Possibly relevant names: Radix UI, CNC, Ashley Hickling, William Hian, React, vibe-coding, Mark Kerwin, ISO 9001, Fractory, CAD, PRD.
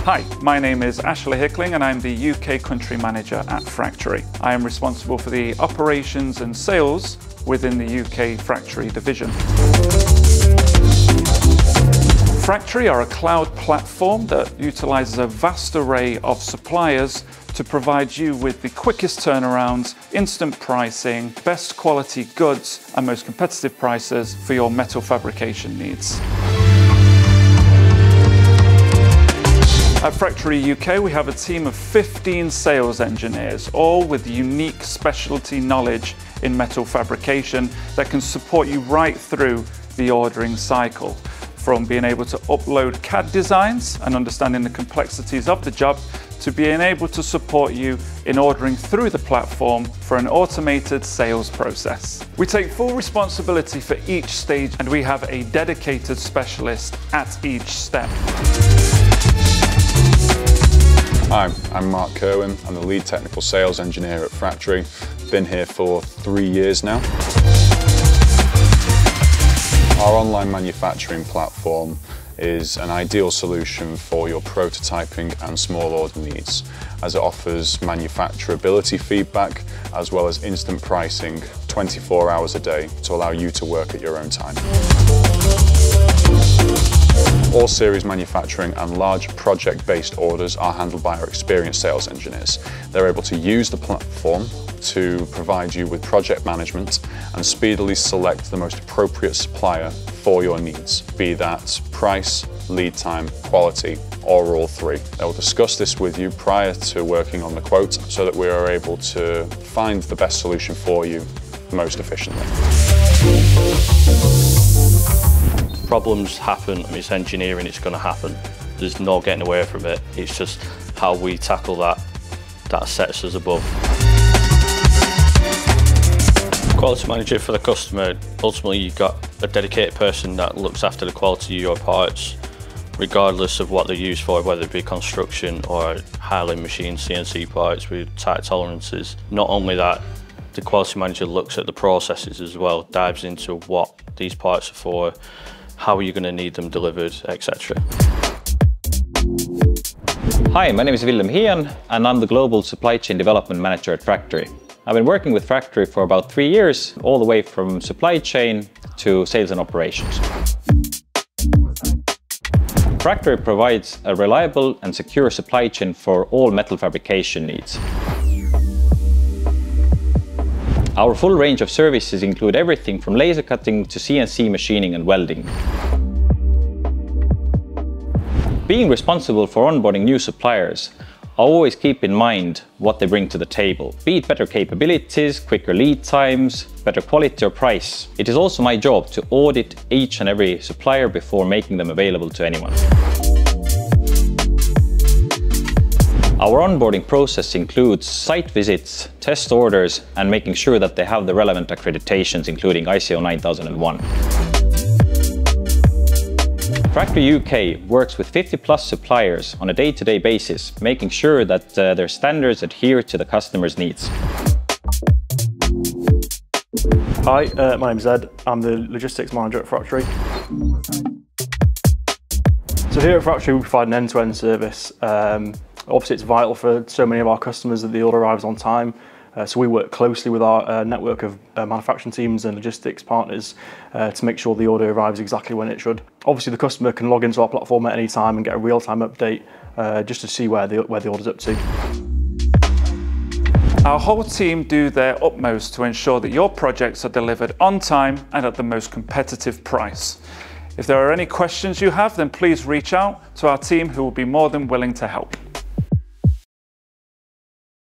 Hi, my name is Ashley Hickling and I'm the UK Country Manager at Fractory. I am responsible for the operations and sales within the UK Fractory division. Fractory are a cloud platform that utilises a vast array of suppliers to provide you with the quickest turnarounds, instant pricing, best quality goods and most competitive prices for your metal fabrication needs. At Fractory UK, we have a team of 15 sales engineers, all with unique specialty knowledge in metal fabrication that can support you right through the ordering cycle, from being able to upload CAD designs and understanding the complexities of the job, to being able to support you in ordering through the platform for an automated sales process. We take full responsibility for each stage and we have a dedicated specialist at each step. Hi, I'm Mark Kerwin. I'm the lead technical sales engineer at Fractory. Been here for 3 years now. Our online manufacturing platform is an ideal solution for your prototyping and small order needs, as it offers manufacturability feedback as well as instant pricing 24 hours a day to allow you to work at your own time. All series manufacturing and large project-based orders are handled by our experienced sales engineers. They're able to use the platform to provide you with project management and speedily select the most appropriate supplier for your needs, be that price, lead time, quality, or all three. They'll discuss this with you prior to working on the quote so that we are able to find the best solution for you most efficiently. Problems happen, and it's engineering, it's going to happen. There's no getting away from it. It's just how we tackle that sets us above. Quality manager for the customer, ultimately you've got a dedicated person that looks after the quality of your parts, regardless of what they're used for, whether it be construction or highly machined CNC parts with tight tolerances. Not only that, the quality manager looks at the processes as well, dives into what these parts are for, how are you going to need them delivered, etc. Hi, my name is William Hian and I'm the Global Supply Chain Development Manager at Fractory. I've been working with Fractory for about 3 years, all the way from supply chain to sales and operations. Fractory provides a reliable and secure supply chain for all metal fabrication needs. Our full range of services include everything from laser cutting to CNC machining and welding. Being responsible for onboarding new suppliers, I always keep in mind what they bring to the table, be it better capabilities, quicker lead times, better quality or price. It is also my job to audit each and every supplier before making them available to anyone. Our onboarding process includes site visits, test orders, and making sure that they have the relevant accreditations, including ISO 9001. Fractory UK works with 50+ suppliers on a day-to-day basis, making sure that their standards adhere to the customer's needs. Hi, my name's Ed. I'm the logistics manager at Fractory. So here at Fractory, we provide an end-to-end service. Obviously, it's vital for so many of our customers that the order arrives on time. So we work closely with our network of manufacturing teams and logistics partners to make sure the order arrives exactly when it should. Obviously, the customer can log into our platform at any time and get a real-time update just to see where the order's up to. Our whole team do their utmost to ensure that your projects are delivered on time and at the most competitive price. If there are any questions you have, then please reach out to our team who will be more than willing to help.